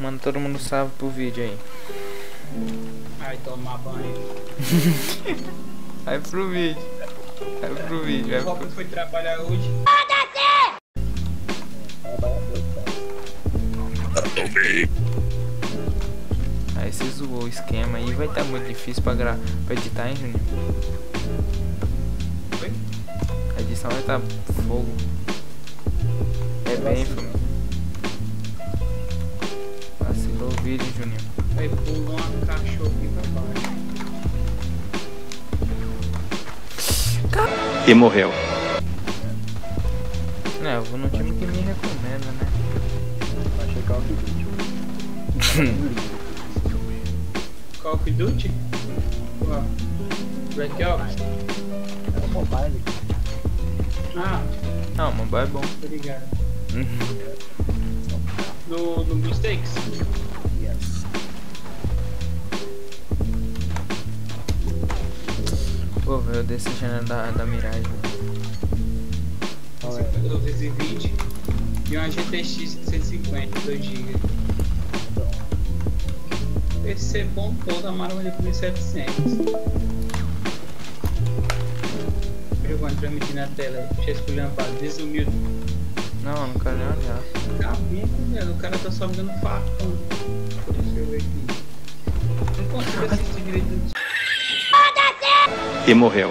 Mano, todo mundo sabe pro vídeo aí. Vai tomar banho. Vai pro vídeo. Vai pro vídeo. O Robert foi trabalhar hoje. Aí você zoou o esquema aí. Vai estar muito difícil pra editar, hein, Juninho? Oi? A edição vai estar fogo. É bem, família. Vacilou o vídeo, Juninho. Aí pulou um cachorro aqui pra baixo. E morreu. É, eu vou no time que me recomenda, né? Vai chegar o Call of Duty. Call of Duty? Uau. Black Ops? É o mobile. Ah. Não, o mobile é bom. Obrigado. No mistakes? Yes. Pô, velho, eu desci a janela da miragem. Oh, é. Eu fiz 220 e uma GTX 150, 2GB. PC bom todo, a Marvel de 1700. Eu vou transmitir na tela, já escolhi uma base, desumilde. Não quero nem olhar. Cabico, velho, o cara tá só me dando faca. Deixa eu ver aqui. Não consigo assistir direito do E morreu.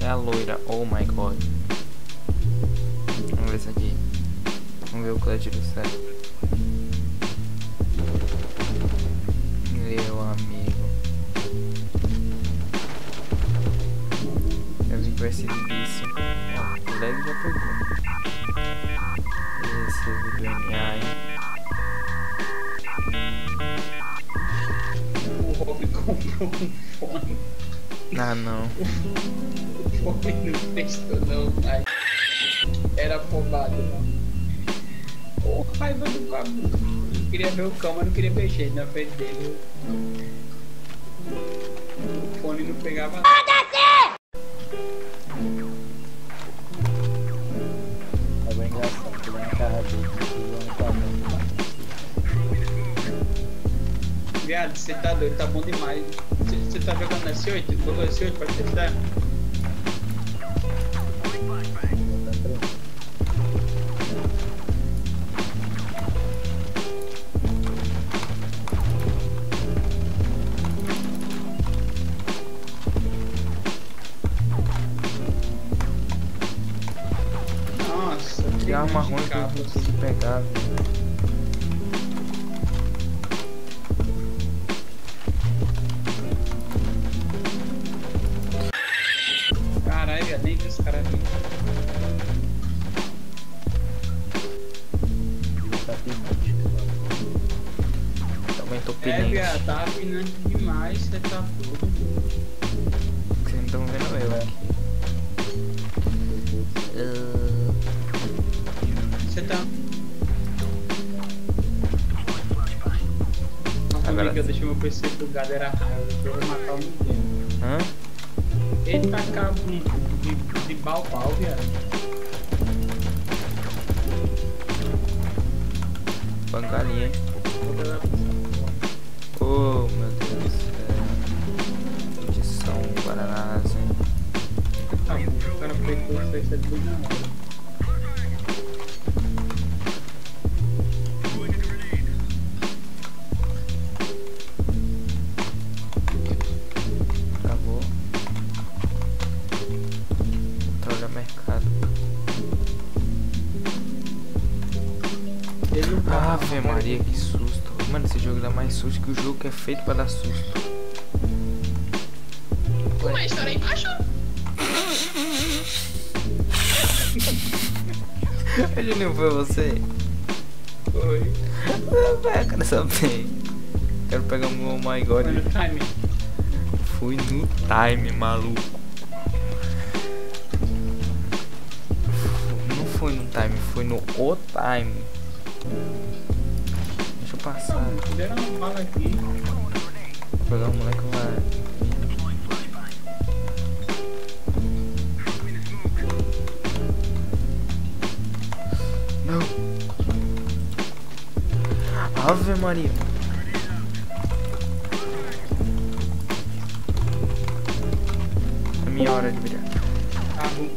É a loira, oh my god. Vamos ver isso aqui. Vamos ver o clutch do cérebro. Meu amigo. Esse vício, o lag já pegou. Esse vídeo aí. O Robin comprou um fone. Ah, não. O fone não testou, não, pai. Era afobado, não. Ô, raiva do cabo. Não queria ver o cão, mas não queria mexer na frente dele. O fone não pegava nada. Viado, você tá doido, tá bom demais. Você tá jogando na S8? Jogou na S8 pra testar? Nossa, que arma ruim que eu consegui pegar, velho. Nem vi os caras aqui. Também tô pilhando. É, tá pilhando demais, você tá tudo. Vocês não estão vendo eu aqui. Você tá. Agora que eu deixei meu PC bugado, era raiva. Eu vou matar o Nintendo. Hã? Ele tá cabum de pau, viado. Pancalinha, hein? Oh, meu Deus do céu. Edição Guaranás, hein? Tá bom, o cara foi com o 6 7 na hora. Ave Maria, que susto. Mano, esse jogo dá mais susto que o jogo que é feito pra dar susto. Como é a história aí embaixo? Juninho, foi você? Foi. Vai, cara, sabe? Quero pegar um oh my god. Foi no time. Fui no time, maluco. Não foi no time, foi no o time. Deixa eu passar. Deram uma bala aqui. Vou pegar um moleque lá. No. Ave María. É minha hora de brilhar.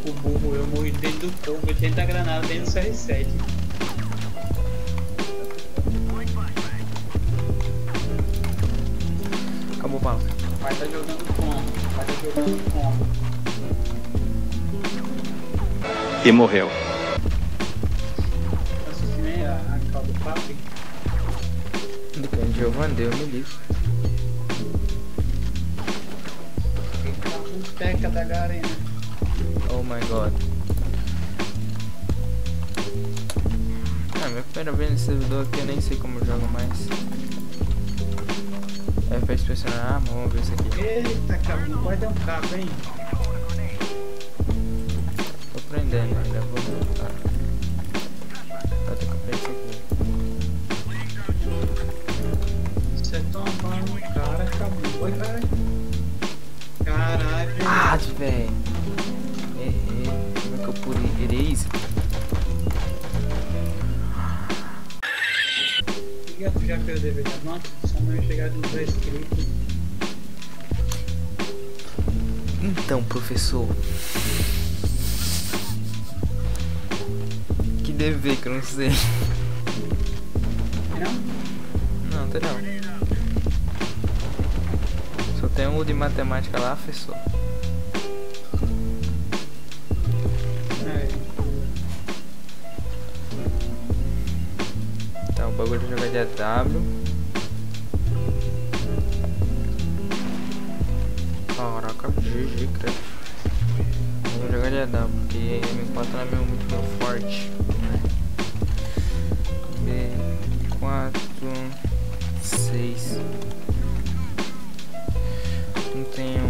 Burro, burro, eu morri dentro do fogo, dentro da granada, dentro do CR7. Acabou o pau. Vai tá jogando como? Vai tá jogando como? E morreu. Assassinei a cal do papi. Depende, eu mandei, eu me ligo. Tem que dar um teca da Garena. Oh my god. Ah, minha primeira vez nesse servidor aqui, eu nem sei como eu jogo mais. É pra inspecionar a arma, vamos ver isso aqui. Eita, cara, não vai dar um cabo, hein? Tô prendendo ainda, vou voltar. Vai ter que aprender isso aqui. Você tomando um cara, acabou. Oi, cara. Caralho. Ah, velho. Isso. Obrigado já pelo DVD, mano. Só não chegar dos 10 inscritos. Então, professor. Que DVD que eu não sei. Não? Não, tá não. Só tem um de matemática lá, professor. O bagulho de jogar de AW. Caraca, GG, credo. Vou jogar de AW, porque M4 não é muito meu forte. B4, 6. Não tenho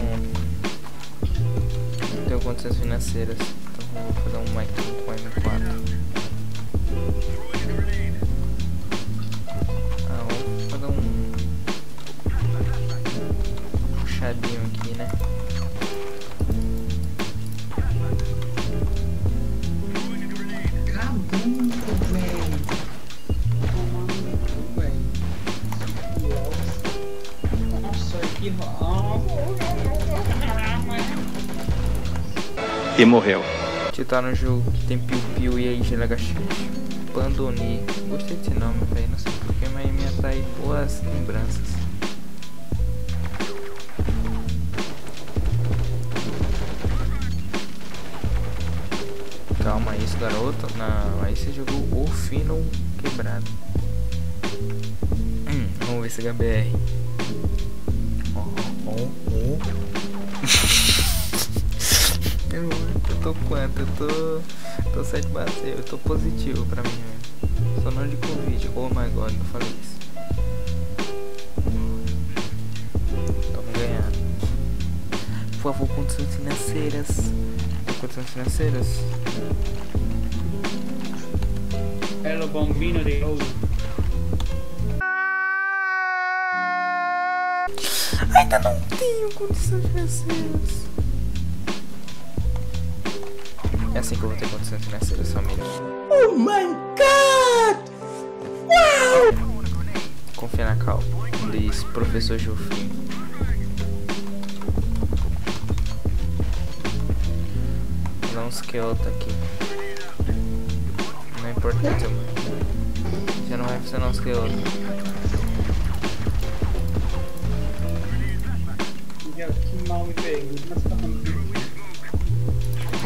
condições financeiras, então vou fazer um mic com M4. Aqui, né? Cabundo, velho. Tomando, velho. Nossa, que e morreu. Titar no jogo que tem piu-piu e aí gelagaxi. Pandoni. Gostei desse nome, velho. Não sei porquê, mas me atrai boas lembranças. Calma aí, esse garoto. Não, aí você jogou o fino quebrado. Vamos ver se é HBR. Eu tô quanto? Eu tô 7 baseio. Eu tô positivo pra mim. Só não de Covid. Oh my god, não falei isso. Tamo ganhando. Por favor, condições financeiras. Condições financeiras. Hello bombino de ouro. Ainda não tenho condições financeiras. É assim que eu vou ter condições financeiras, família. Oh my god! Wow! Confia na calma, diz professor Jofim. Esqueleta aqui não é importante, já não vai funcionar um esqueleta.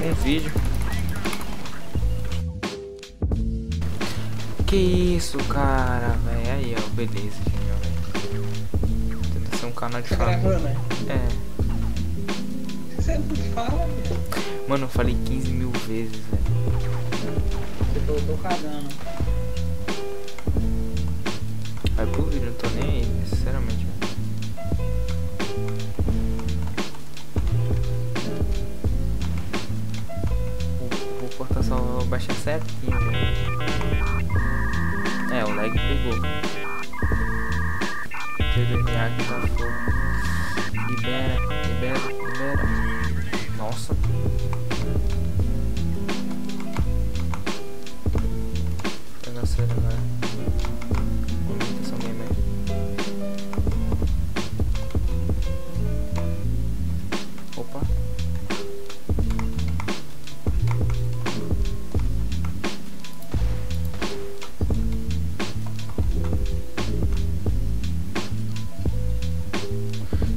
Um vídeo. Que isso, cara, velho. Aí ó, beleza, Juninho. Tenta ser um canal de família. É. Você não fala, velho. Mano, eu falei 15 mil vezes, velho. Eu tô cagando. Vai pro vídeo, não tô nem aí, sinceramente, velho. Vou cortar só, vou baixar certinho, velho. É, o lag pegou. TDNA que tá fogo. Libera, libera. Nossa, hacer con estos animes. Opa.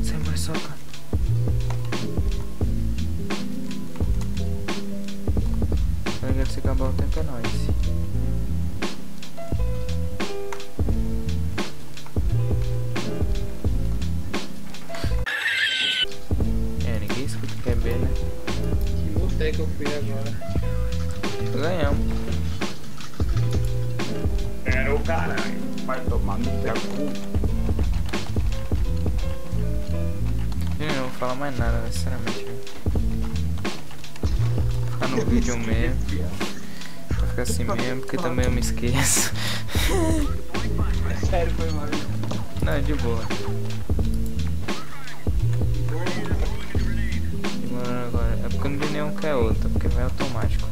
Se me saca. Ele se acabar o tempo é nóis. É, ninguém escuta o QB, né? Que multa que eu fui agora. Ganhamos. Era o caralho. Vai tomar no cu. Eu não vou falar mais nada, sinceramente. No vídeo mesmo, vou ficar assim mesmo, porque também eu me esqueço. Sério, foi mal. Não, de boa. Demorando agora, é porque não vi nenhum que é outro, porque vai automático.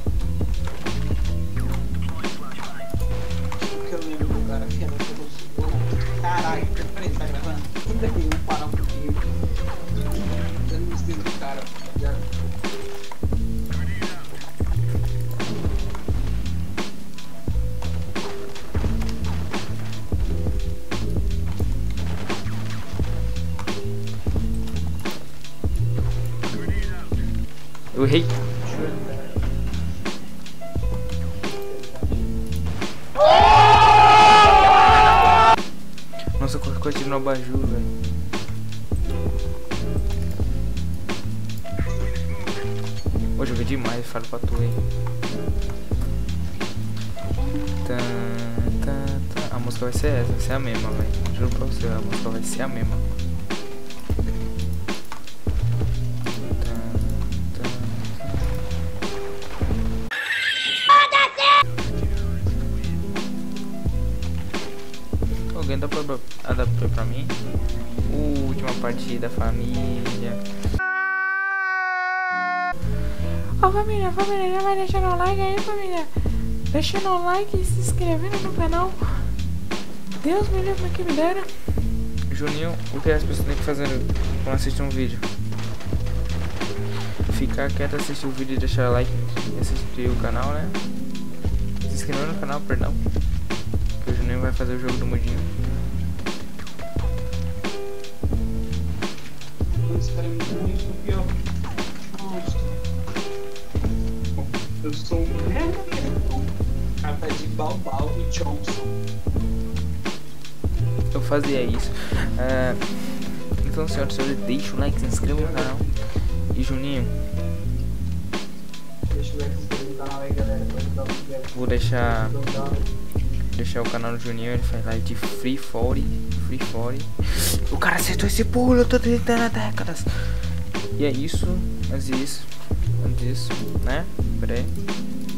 Porque eu lembro do cara que era o caralho, peraí, tá gravando? Ainda que eu parar um pouquinho. Eu não esqueci do cara, já. Eu errei. Nossa, colocou de novo a Ju, velho. Hoje eu vi demais, falo pra tu aí. A música vai ser essa, vai ser a mesma, velho. Juro pra você, a música vai ser a mesma. Alguém adaptou pra mim. Última partida, família. Ó, família, já vai deixando o like aí, família. Deixando o like e se inscrevendo no canal. Deus me livre, que me dera. Juninho, o que as pessoas têm que fazer quando assistem um vídeo? Ficar quieto, assistir o vídeo e deixar o like e assistir o canal, né? Se inscrever no canal, perdão. Que o Juninho vai fazer o jogo do mudinho. Esse cara é muito ruim, sou pior. Eu sou um merda. Cara tá de Balbal e Johnson. Eu fazia isso. Então, senhoras e senhores, deixa o like, se inscreva no canal. E Juninho. Deixa o like, se inscreva no canal aí, galera. Vou deixar o canal do Juninho, ele faz live de Free Fire. O cara acertou esse pulo, eu tô tentando há décadas. E é isso, né? Peraí.